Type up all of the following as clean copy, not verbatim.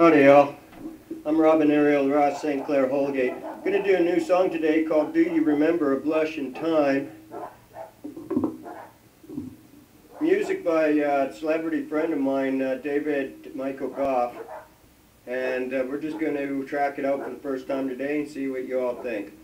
Howdy y'all, I'm Robin Ariel Ross St. Clair Holgate. I'm going to do a new song today called Do You Remember a Blush in Time. Music by a celebrity friend of mine, David Michael Goff. And we're just going to track it out for the first time today and see what you all think.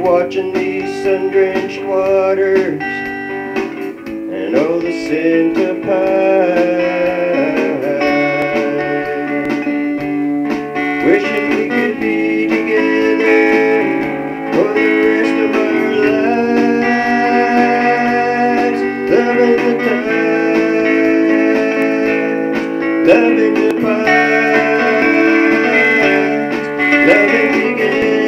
Watching these sun-drenched waters and all the scent of pine. Wishing we could be together for the rest of our lives. Loving the pines, loving the pines, loving together.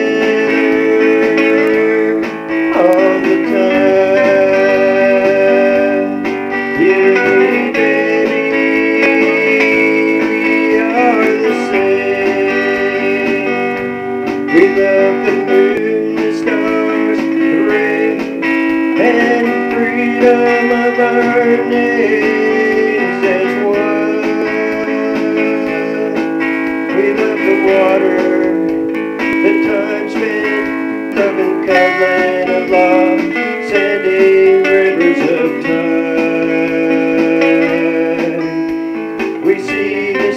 We see the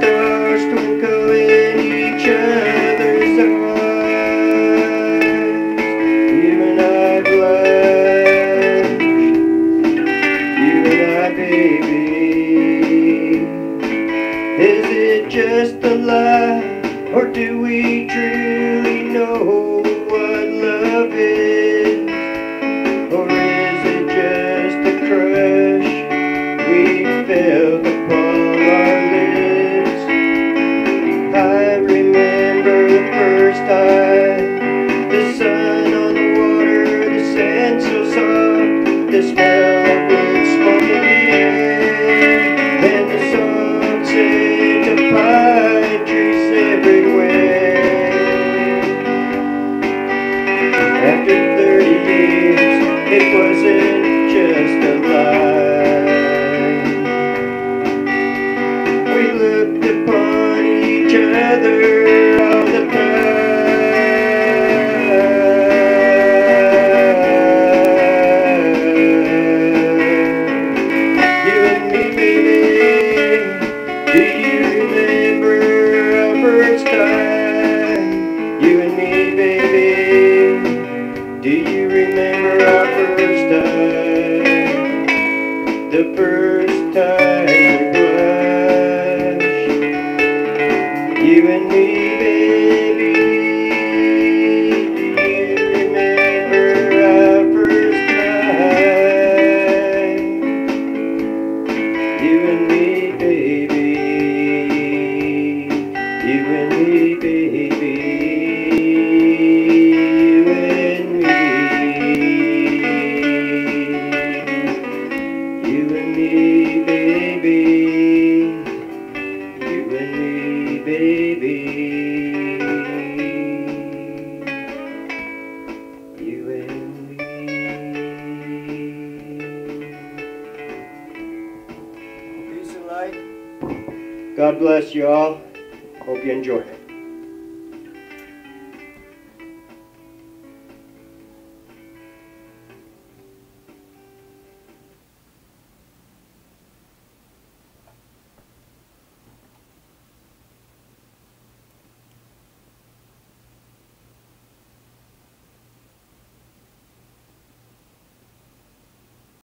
stars twinkle in each other's eyes. You and I blush, you and I, baby. Is it just a lie, or do we truly know what love is? Or is it just a crush we felt upon? The sun on the water, the sand so soft, the smell of wood smoke in the air, and the song sang to pine trees everywhere. After 30 years, it wasn't just a lie. We looked upon each other. The first time we blushed, you and me, baby. Do you remember our first time? You and me, baby. You and me, baby. God bless you all. Hope you enjoy.